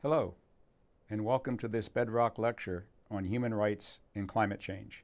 Hello, and welcome to this Bedrock Lecture on Human Rights and Climate Change.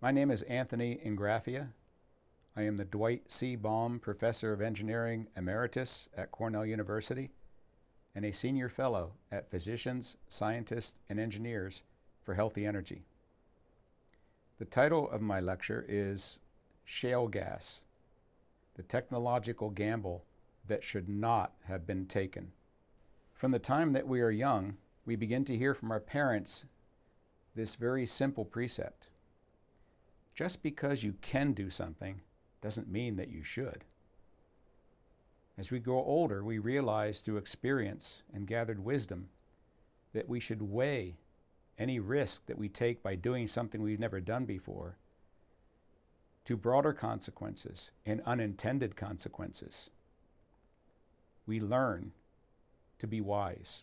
My name is Anthony Ingraffea. I am the Dwight C. Baum Professor of Engineering Emeritus at Cornell University and a Senior Fellow at Physicians, Scientists, and Engineers for Healthy Energy. The title of my lecture is Shale Gas, the Technological Gamble That Should Not Have Been Taken. From the time that we are young, we begin to hear from our parents this very simple precept. Just because you can do something doesn't mean that you should. As we grow older, we realize through experience and gathered wisdom that we should weigh any risk that we take by doing something we've never done before to broader consequences and unintended consequences. We learn to be wise.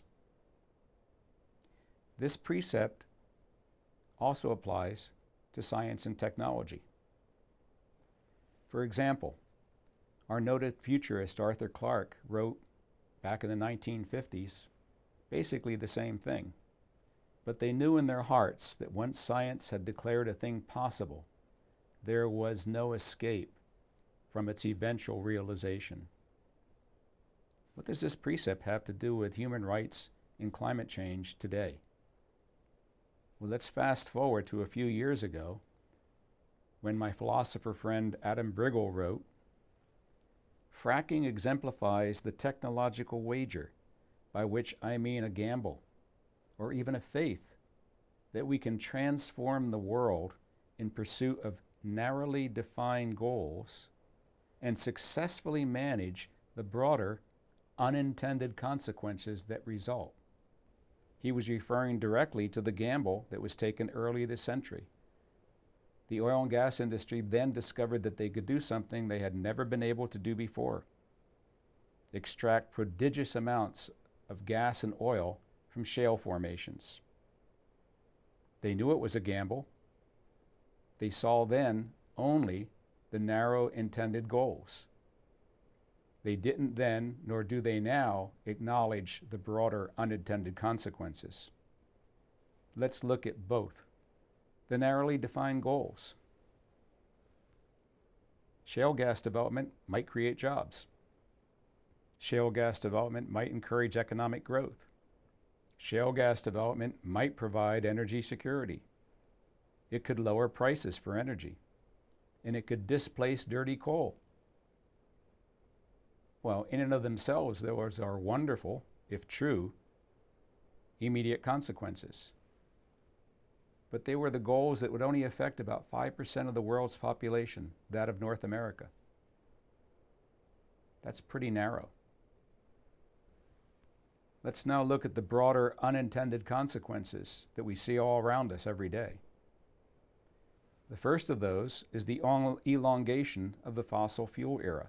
This precept also applies to science and technology. For example, our noted futurist Arthur Clarke wrote back in the 1950s basically the same thing, but they knew in their hearts that once science had declared a thing possible, there was no escape from its eventual realization. What does this precept have to do with human rights and climate change today? Well, let's fast forward to a few years ago when my philosopher friend Adam Briggle wrote, "Fracking exemplifies the technological wager, by which I mean a gamble, or even a faith, that we can transform the world in pursuit of narrowly defined goals and successfully manage the broader unintended consequences that result." He was referring directly to the gamble that was taken early this century. The oil and gas industry then discovered that they could do something they had never been able to do before: extract prodigious amounts of gas and oil from shale formations. They knew it was a gamble. They saw then only the narrow intended goals. They didn't then, nor do they now, acknowledge the broader unintended consequences. Let's look at both. The narrowly defined goals. Shale gas development might create jobs. Shale gas development might encourage economic growth. Shale gas development might provide energy security. It could lower prices for energy, and it could displace dirty coal. Well, in and of themselves, those are wonderful, if true, immediate consequences. But they were the goals that would only affect about 5% of the world's population, that of North America. That's pretty narrow. Let's now look at the broader unintended consequences that we see all around us every day. The first of those is the elongation of the fossil fuel era.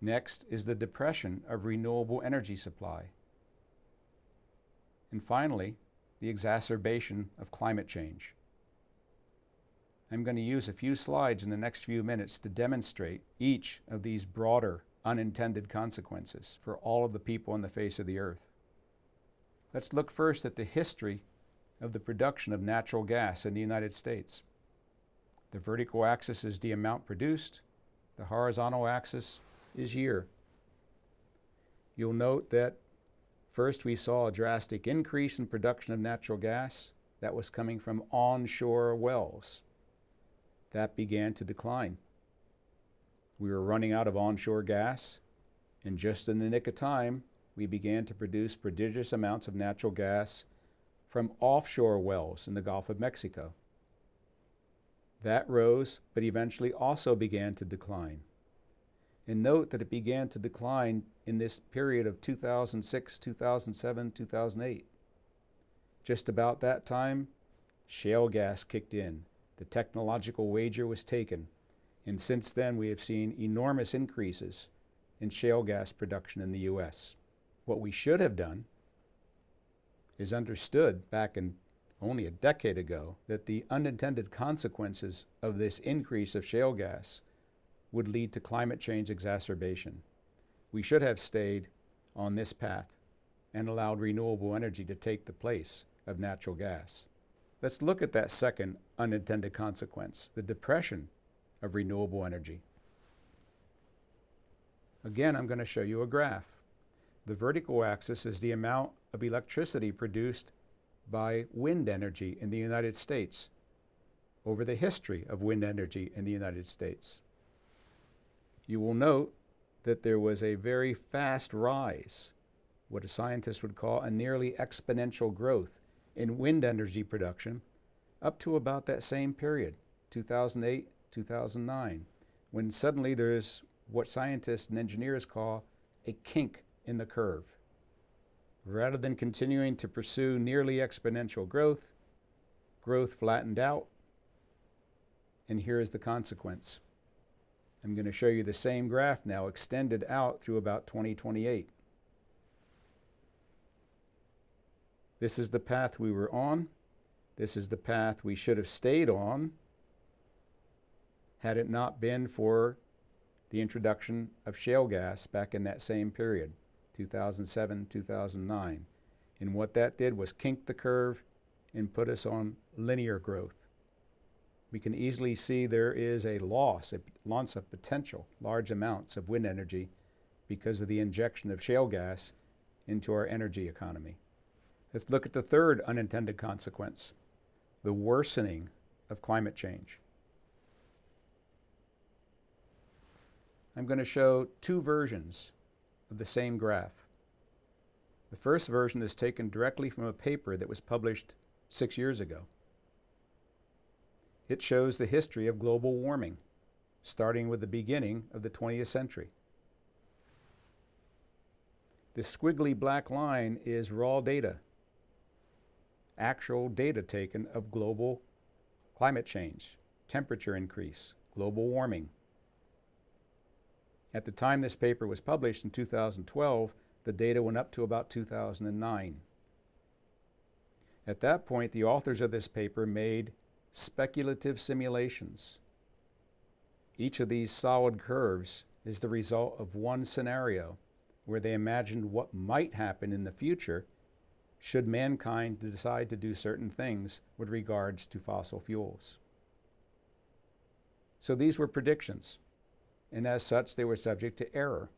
Next is the depression of renewable energy supply. And finally, the exacerbation of climate change. I'm going to use a few slides in the next few minutes to demonstrate each of these broader unintended consequences for all of the people on the face of the earth. Let's look first at the history of the production of natural gas in the United States. The vertical axis is the amount produced, the horizontal axis is year. You'll note that first we saw a drastic increase in production of natural gas that was coming from onshore wells. That began to decline. We were running out of onshore gas, and just in the nick of time, we began to produce prodigious amounts of natural gas from offshore wells in the Gulf of Mexico. That rose, but eventually also began to decline. And note that it began to decline in this period of 2006, 2007, 2008. Just about that time, shale gas kicked in. The technological wager was taken. And since then, we have seen enormous increases in shale gas production in the U.S. What we should have done is understood back in only a decade ago that the unintended consequences of this increase of shale gas would lead to climate change exacerbation. We should have stayed on this path and allowed renewable energy to take the place of natural gas. Let's look at that second unintended consequence, the depression of renewable energy. Again, I'm going to show you a graph. The vertical axis is the amount of electricity produced by wind energy in the United States over the history of wind energy in the United States. You will note that there was a very fast rise, what a scientist would call a nearly exponential growth in wind energy production up to about that same period, 2008, 2009, when suddenly there is what scientists and engineers call a kink in the curve. Rather than continuing to pursue nearly exponential growth, growth flattened out, and here is the consequence. I'm going to show you the same graph now extended out through about 2028. This is the path we were on. This is the path we should have stayed on had it not been for the introduction of shale gas back in that same period, 2007, 2009. And what that did was kink the curve and put us on linear growth. We can easily see there is a loss of potential, large amounts of wind energy because of the injection of shale gas into our energy economy. Let's look at the third unintended consequence, the worsening of climate change. I'm going to show two versions of the same graph. The first version is taken directly from a paper that was published 6 years ago. It shows the history of global warming, starting with the beginning of the 20th century. The squiggly black line is raw data, actual data taken of global climate change, temperature increase, global warming. At the time this paper was published in 2012, the data went up to about 2009. At that point, the authors of this paper made speculative simulations. Each of these solid curves is the result of one scenario where they imagined what might happen in the future should mankind decide to do certain things with regards to fossil fuels. So these were predictions, and as such they were subject to error.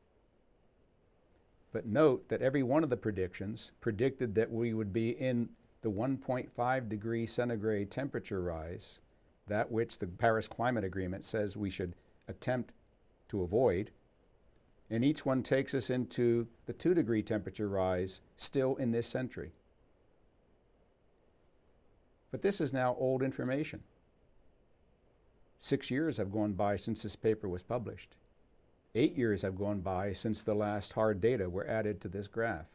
But note that every one of the predictions predicted that we would be in the 1.5 degree centigrade temperature rise, that which the Paris Climate Agreement says we should attempt to avoid, and each one takes us into the 2 degree temperature rise still in this century. But this is now old information. 6 years have gone by since this paper was published. 8 years have gone by since the last hard data were added to this graph.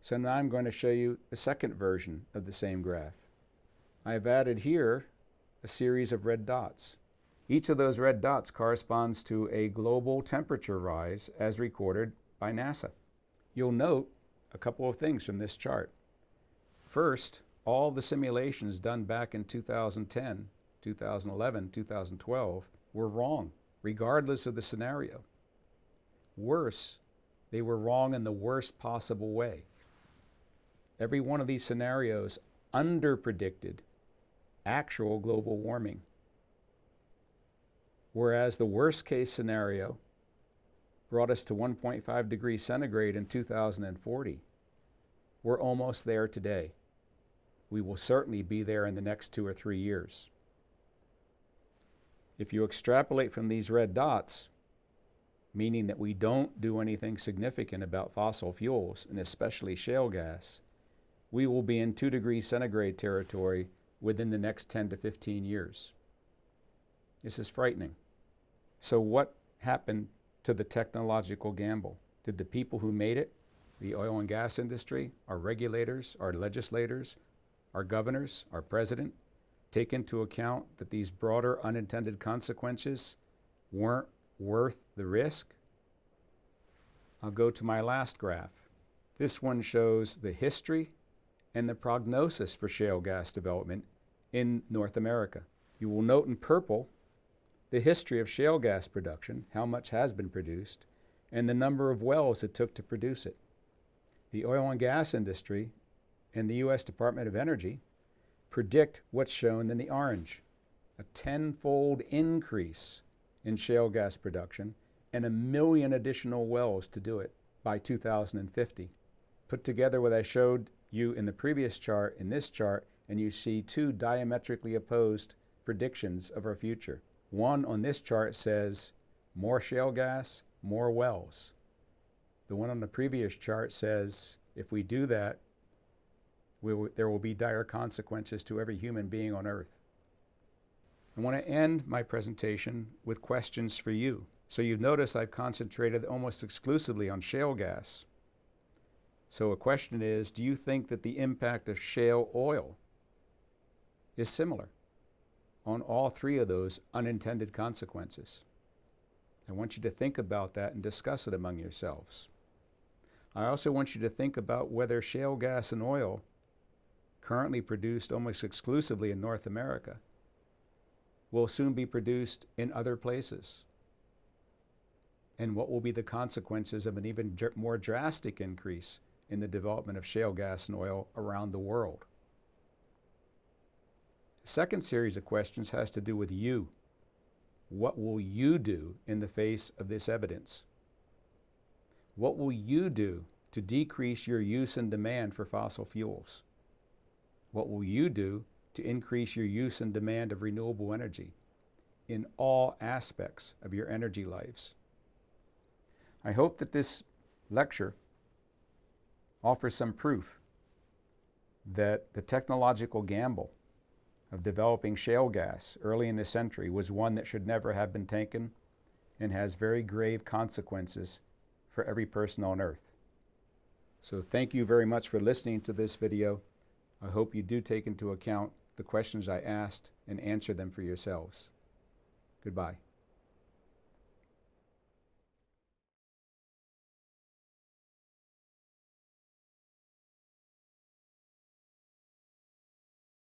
So now I'm going to show you a second version of the same graph. I have added here a series of red dots. Each of those red dots corresponds to a global temperature rise as recorded by NASA. You'll note a couple of things from this chart. First, all the simulations done back in 2010, 2011, 2012 were wrong, regardless of the scenario. Worse, they were wrong in the worst possible way. Every one of these scenarios underpredicted actual global warming, whereas the worst-case scenario brought us to 1.5 degrees centigrade in 2040. We're almost there today. We will certainly be there in the next 2 or 3 years. If you extrapolate from these red dots, meaning that we don't do anything significant about fossil fuels, and especially shale gas, we will be in 2 degree centigrade territory within the next 10 to 15 years. This is frightening. So what happened to the technological gamble? Did the people who made it, the oil and gas industry, our regulators, our legislators, our governors, our president, take into account that these broader unintended consequences weren't worth the risk? I'll go to my last graph. This one shows the history and the prognosis for shale gas development in North America. You will note in purple the history of shale gas production, how much has been produced, and the number of wells it took to produce it. The oil and gas industry and the U.S. Department of Energy predict what's shown in the orange, a 10-fold increase in shale gas production and 1 million additional wells to do it by 2050. Put together what I showed you in the previous chart, in this chart, and you see two diametrically opposed predictions of our future. One on this chart says more shale gas, more wells. The one on the previous chart says if we do that, there will be dire consequences to every human being on Earth. I want to end my presentation with questions for you. So you've noticed I've concentrated almost exclusively on shale gas. So a question is, do you think that the impact of shale oil is similar on all three of those unintended consequences? I want you to think about that and discuss it among yourselves. I also want you to think about whether shale gas and oil, currently produced almost exclusively in North America, will soon be produced in other places. And what will be the consequences of an even more drastic increase in the development of shale gas and oil around the world? The second series of questions has to do with you. What will you do in the face of this evidence? What will you do to decrease your use and demand for fossil fuels? What will you do to increase your use and demand of renewable energy in all aspects of your energy lives? I hope that this lecture offers some proof that the technological gamble of developing shale gas early in this century was one that should never have been taken and has very grave consequences for every person on Earth. So thank you very much for listening to this video. I hope you do take into account the questions I asked and answer them for yourselves. Goodbye.